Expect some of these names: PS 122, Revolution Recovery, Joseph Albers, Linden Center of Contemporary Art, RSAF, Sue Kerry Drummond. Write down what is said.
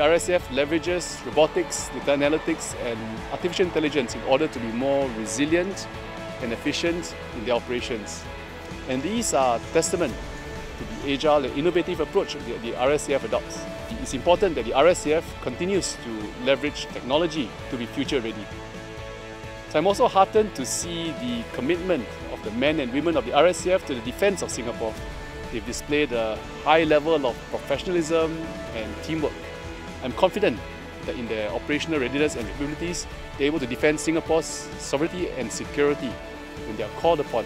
The RSAF leverages robotics, data analytics and artificial intelligence in order to be more resilient and efficient in their operations. And these are testament to the agile and innovative approach that the RSAF adopts. It's important that the RSAF continues to leverage technology to be future ready. So I'm also heartened to see the commitment of the men and women of the RSAF to the defence of Singapore. They've displayed a high level of professionalism and teamwork. I'm confident that in their operational readiness and capabilities, they're able to defend Singapore's sovereignty and security when they are called upon.